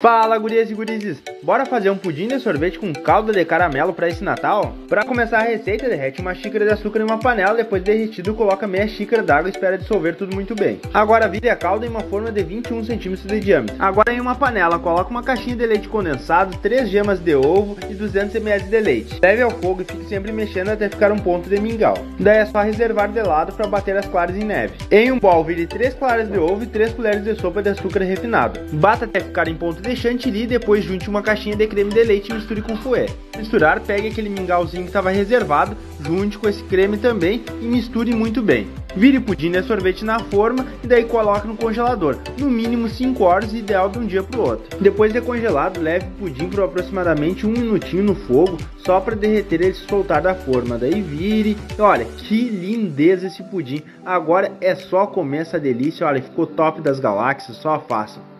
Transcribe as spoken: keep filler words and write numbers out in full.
Fala gurias e gurizes, bora fazer um pudim de sorvete com calda de caramelo para esse Natal? Para começar a receita, derrete uma xícara de açúcar em uma panela, depois derretido coloca meia xícara d'água e espera dissolver tudo muito bem. Agora vire a calda em uma forma de vinte e um centímetros de diâmetro. Agora em uma panela, coloca uma caixinha de leite condensado, três gemas de ovo e duzentos mililitros de leite. Leve ao fogo e fique sempre mexendo até ficar um ponto de mingau. Daí é só reservar de lado para bater as claras em neve. Em um bol, vire três claras de ovo e três colheres de sopa de açúcar refinado. Bata até ficar em ponto de de chantilly, depois junte uma caixinha de creme de leite e misture com fouet. Misturar, pegue aquele mingauzinho que estava reservado, junte com esse creme também e misture muito bem. Vire o pudim de sorvete na forma e daí coloque no congelador, no mínimo cinco horas, ideal de um dia para o outro. Depois de congelado, leve o pudim por aproximadamente um minutinho no fogo, só para derreter ele se soltar da forma. Daí vire, olha que lindeza esse pudim, agora é só comer essa delícia, olha, ficou top das galáxias, só faça.